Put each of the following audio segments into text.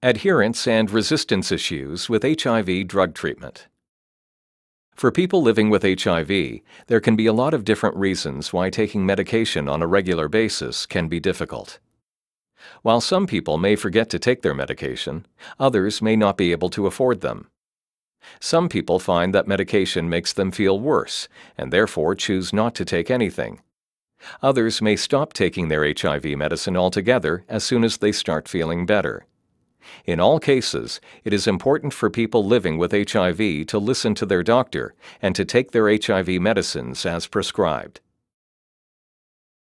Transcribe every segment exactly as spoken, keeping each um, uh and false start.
Adherence and resistance issues with H I V drug treatment. For people living with H I V, there can be a lot of different reasons why taking medication on a regular basis can be difficult. While some people may forget to take their medication, others may not be able to afford them. Some people find that medication makes them feel worse and therefore choose not to take anything. Others may stop taking their H I V medicine altogether as soon as they start feeling better. In all cases, it is important for people living with H I V to listen to their doctor and to take their H I V medicines as prescribed.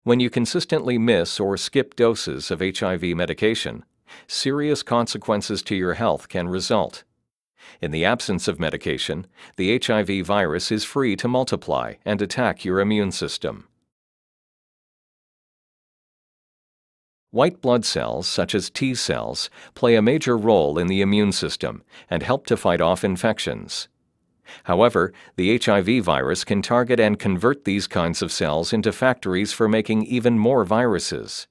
When you consistently miss or skip doses of H I V medication, serious consequences to your health can result. In the absence of medication, the H I V virus is free to multiply and attack your immune system. White blood cells, such as T cells, play a major role in the immune system and help to fight off infections. However, the H I V virus can target and convert these kinds of cells into factories for making even more viruses.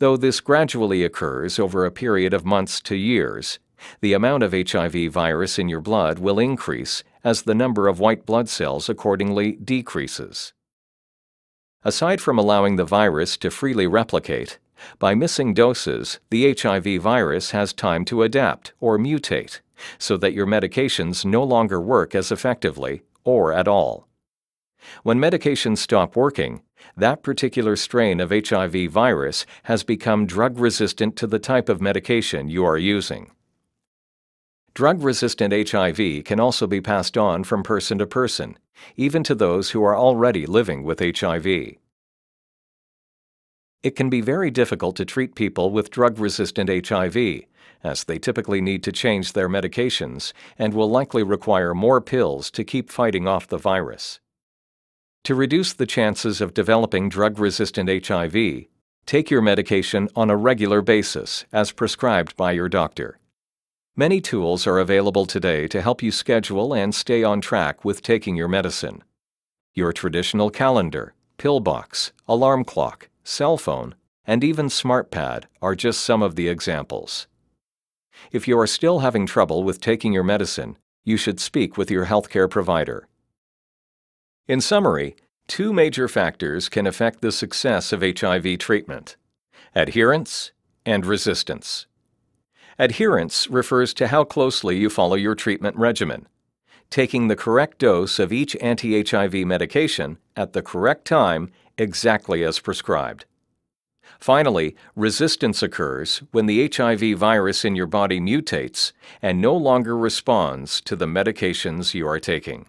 Though this gradually occurs over a period of months to years, the amount of H I V virus in your blood will increase as the number of white blood cells accordingly decreases. Aside from allowing the virus to freely replicate, by missing doses, the H I V virus has time to adapt or mutate so that your medications no longer work as effectively or at all. When medications stop working, that particular strain of H I V virus has become drug-resistant to the type of medication you are using. Drug-resistant H I V can also be passed on from person to person, even to those who are already living with H I V. It can be very difficult to treat people with drug-resistant H I V, as they typically need to change their medications and will likely require more pills to keep fighting off the virus. To reduce the chances of developing drug-resistant H I V, take your medication on a regular basis as prescribed by your doctor. Many tools are available today to help you schedule and stay on track with taking your medicine. Your traditional calendar, pill box, alarm clock, cell phone, and even SmartPad are just some of the examples. If you are still having trouble with taking your medicine, you should speak with your healthcare provider. In summary, two major factors can affect the success of H I V treatment: adherence and resistance. Adherence refers to how closely you follow your treatment regimen. Taking the correct dose of each anti-H I V medication at the correct time exactly as prescribed. Finally, resistance occurs when the H I V virus in your body mutates and no longer responds to the medications you are taking.